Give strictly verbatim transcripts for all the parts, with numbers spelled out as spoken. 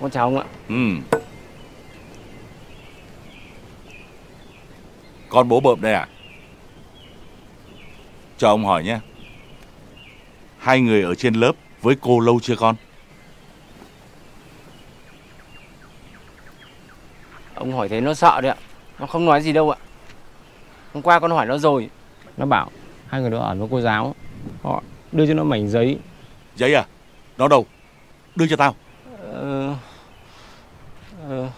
con chào ông ạ. Ừ. Con bố bợm đây à? Cho ông hỏi nhé, hai người ở trên lớp với cô lâu chưa con? Ông hỏi thế nó sợ đấy ạ. Nó không nói gì đâu ạ. Hôm qua con hỏi nó rồi, nó bảo hai người đó ở với cô giáo. Họ đưa cho nó mảnh giấy. Giấy à? Nó đâu? Đưa cho tao. Ờ... Ờ...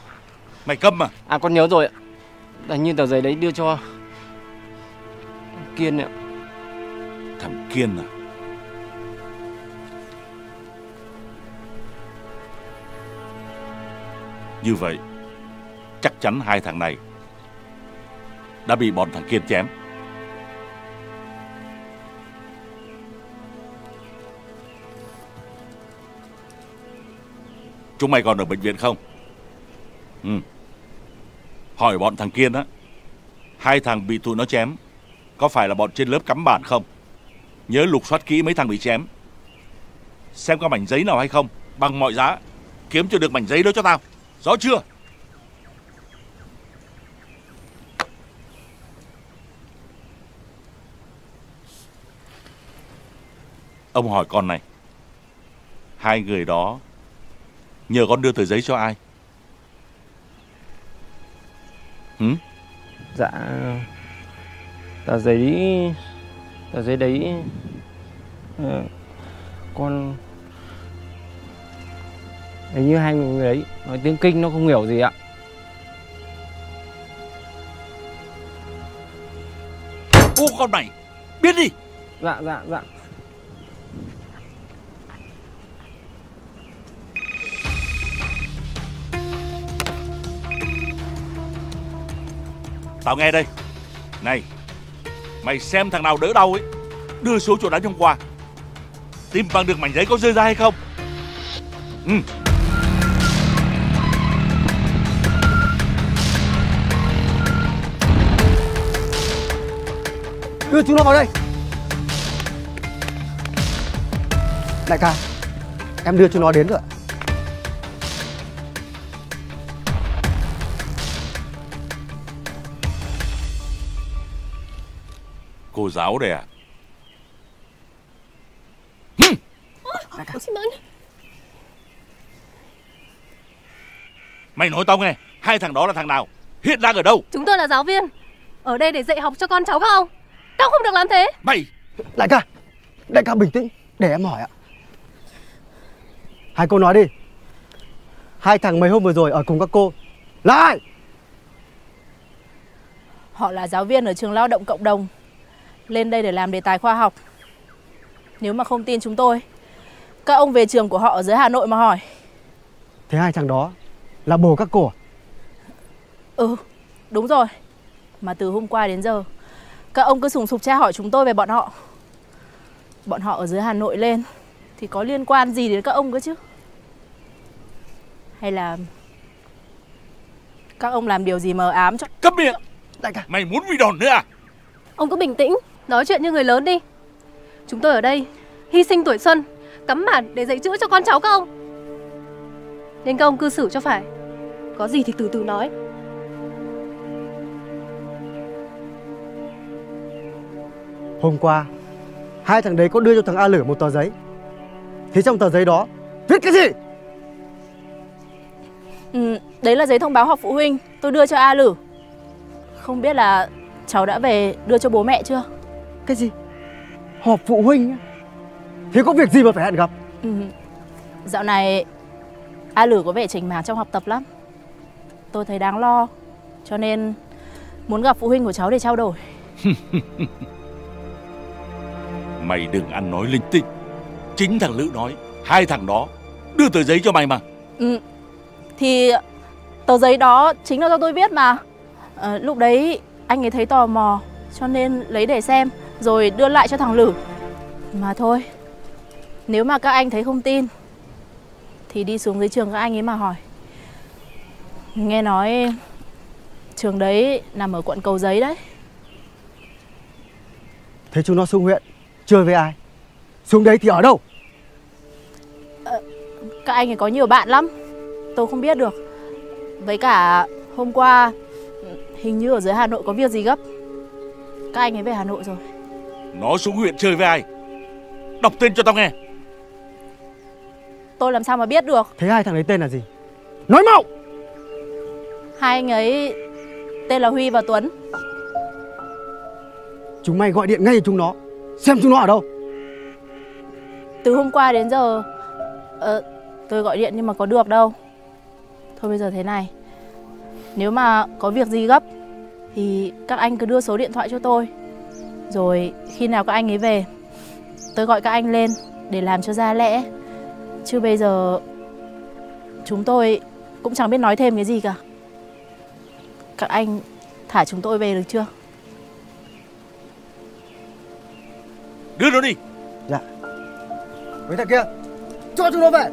Mày câm à? À con nhớ rồi ạ. Là như tờ giấy đấy đưa cho Kiên ạ. Thằng Kiên à? Như vậy chắc chắn hai thằng này đã bị bọn thằng Kiên chém. Chúng mày còn ở bệnh viện không? Ừ. Hỏi bọn thằng Kiên á, hai thằng bị tụi nó chém có phải là bọn trên lớp cắm bản không? Nhớ lục soát kỹ mấy thằng bị chém, xem có mảnh giấy nào hay không. Bằng mọi giá kiếm cho được mảnh giấy đó cho tao. Rõ chưa? Ông hỏi con này, hai người đó nhờ con đưa tờ giấy cho ai? Hử? Dạ tờ giấy tờ giấy đấy à, con hình như hai người đấy nói tiếng Kinh, nó không hiểu gì ạ. Ô con mày biết đi. Dạ dạ dạ. Tao nghe đây. Này, mày xem thằng nào đỡ đau ấy, đưa số chỗ đánh hôm qua, tìm bằng được mảnh giấy có rơi ra hay không. Ừ. Đưa chúng nó vào đây. Đại ca, em đưa chúng nó đến rồi. Cô giáo đây à? Hừm. Đại ca. Mày nói tao nghe, hai thằng đó là thằng nào? Hiện đang ở đâu? Chúng tôi là giáo viên, ở đây để dạy học cho con cháu các ông. Các ông không được làm thế. Mày! Đại ca, đại ca bình tĩnh, để em hỏi ạ. Hai cô nói đi, hai thằng mấy hôm vừa rồi ở cùng các cô là ai? Họ là giáo viên ở trường lao động cộng đồng, lên đây để làm đề tài khoa học. Nếu mà không tin chúng tôi, các ông về trường của họ ở dưới Hà Nội mà hỏi. Thế hai thằng đó là bồ các cô à? Ừ, đúng rồi. Mà từ hôm qua đến giờ, các ông cứ sùng sục tra hỏi chúng tôi về bọn họ. Bọn họ ở dưới Hà Nội lên thì có liên quan gì đến các ông cơ chứ? Hay là các ông làm điều gì mờ ám cho... Câm miệng! Đại ca, mày muốn bị đòn nữa à? Ông cứ bình tĩnh, nói chuyện như người lớn đi. Chúng tôi ở đây hy sinh tuổi xuân, cắm bản để dạy chữ cho con cháu các ông, nên các ông cư xử cho phải. Có gì thì từ từ nói. Hôm qua hai thằng đấy có đưa cho thằng A Lửa một tờ giấy. Thế trong tờ giấy đó viết cái gì? Ừ, đấy là giấy thông báo họp phụ huynh tôi đưa cho A Lửa. Không biết là cháu đã về đưa cho bố mẹ chưa? Cái gì? Họp phụ huynh? Thế có việc gì mà phải hẹn gặp? Ừ. Dạo này A Lử có vẻ chểnh mảng trong học tập lắm. Tôi thấy đáng lo, cho nên muốn gặp phụ huynh của cháu để trao đổi. Mày đừng ăn nói linh tinh. Chính thằng Lữ nói hai thằng đó đưa tờ giấy cho mày mà. Ừ. Thì tờ giấy đó chính là do tôi viết mà. À, lúc đấy anh ấy thấy tò mò cho nên lấy để xem rồi đưa lại cho thằng Lử. Mà thôi, nếu mà các anh thấy không tin thì đi xuống dưới trường các anh ấy mà hỏi. Nghe nói trường đấy nằm ở quận Cầu Giấy đấy. Thế chúng nó xuống huyện chơi với ai? Xuống đấy thì ở đâu? À, các anh ấy có nhiều bạn lắm. tôi không biết được. Với cả hôm qua hình như ở dưới Hà Nội có việc gì gấp, các anh ấy về Hà Nội rồi. Nó xuống huyện chơi với ai? Đọc tên cho tao nghe. Tôi làm sao mà biết được. Thế hai thằng ấy tên là gì? Nói mau. Hai anh ấy tên là Huy và Tuấn. Chúng mày gọi điện ngay cho chúng nó, xem chúng nó ở đâu. Từ hôm qua đến giờ ờ, tôi gọi điện nhưng mà có được đâu. Thôi bây giờ thế này, nếu mà có việc gì gấp thì các anh cứ đưa số điện thoại cho tôi, rồi khi nào các anh ấy về tôi gọi các anh lên để làm cho ra lẽ. Chứ bây giờ chúng tôi cũng chẳng biết nói thêm cái gì cả. Các anh thả chúng tôi về được chưa? Đưa nó đi. Dạ. Mấy thằng kia, cho chúng nó về.